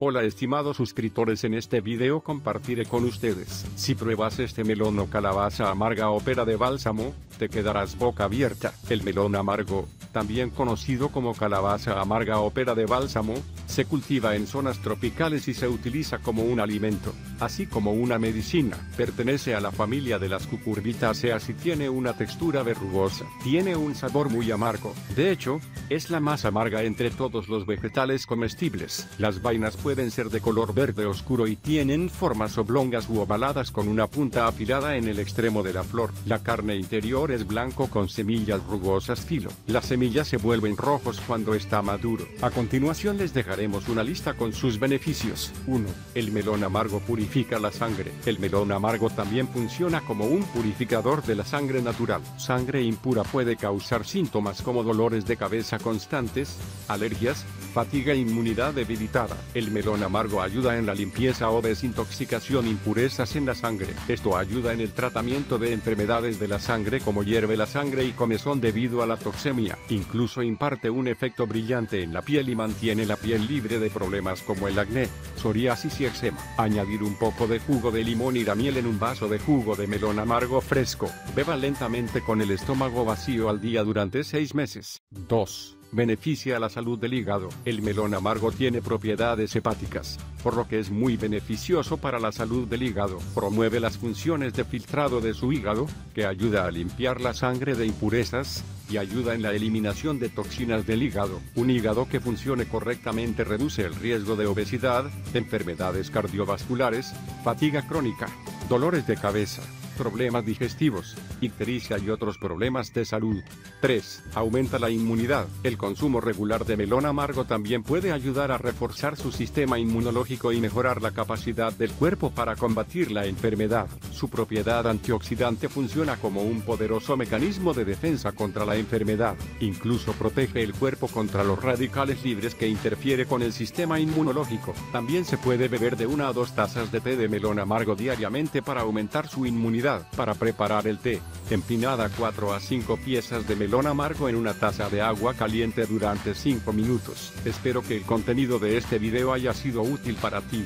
Hola estimados suscriptores, en este video compartiré con ustedes, si pruebas este melón o calabaza amarga o pera de bálsamo, te quedarás boca abierta. El melón amargo, también conocido como calabaza amarga o pera de bálsamo, se cultiva en zonas tropicales y se utiliza como un alimento, así como una medicina. Pertenece a la familia de las cucurbitáceas y tiene una textura verrugosa. Tiene un sabor muy amargo. De hecho, es la más amarga entre todos los vegetales comestibles. Las vainas pueden ser de color verde oscuro y tienen formas oblongas u ovaladas con una punta afilada en el extremo de la flor. La carne interior es blanco con semillas rugosas filo. Las semillas se vuelven rojos cuando está maduro. A continuación les dejaremos una lista con sus beneficios. 1. El melón amargo purifica la sangre. El melón amargo también funciona como un purificador de la sangre natural. Sangre impura puede causar síntomas como dolores de cabeza constantes, alergias, fatiga e inmunidad debilitada. El melón amargo ayuda en la limpieza o desintoxicación de impurezas en la sangre. Esto ayuda en el tratamiento de enfermedades de la sangre como hierve la sangre y comezón debido a la toxemia. Incluso imparte un efecto brillante en la piel y mantiene la piel libre de problemas como el acné, psoriasis y eczema. Añadir un poco de jugo de limón y la miel en un vaso de jugo de melón amargo fresco. Beba lentamente con el estómago vacío al día durante 6 meses. 2. Beneficia la salud del hígado. El melón amargo tiene propiedades hepáticas, por lo que es muy beneficioso para la salud del hígado. Promueve las funciones de filtrado de su hígado, que ayuda a limpiar la sangre de impurezas, y ayuda en la eliminación de toxinas del hígado. Un hígado que funcione correctamente reduce el riesgo de obesidad, enfermedades cardiovasculares, fatiga crónica, dolores de cabeza, problemas digestivos, ictericia y otros problemas de salud. 3. Aumenta la inmunidad. El consumo regular de melón amargo también puede ayudar a reforzar su sistema inmunológico y mejorar la capacidad del cuerpo para combatir la enfermedad. Su propiedad antioxidante funciona como un poderoso mecanismo de defensa contra la enfermedad. Incluso protege el cuerpo contra los radicales libres que interfiere con el sistema inmunológico. También se puede beber de 1 a 2 tazas de té de melón amargo diariamente para aumentar su inmunidad. Para preparar el té, empinada 4 a 5 piezas de melón amargo en una taza de agua caliente durante 5 minutos. Espero que el contenido de este video haya sido útil para ti.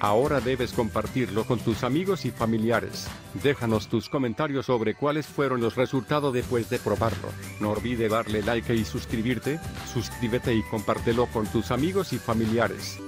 Ahora debes compartirlo con tus amigos y familiares. Déjanos tus comentarios sobre cuáles fueron los resultados después de probarlo. No olvides darle like y suscribirte. Suscríbete y compártelo con tus amigos y familiares.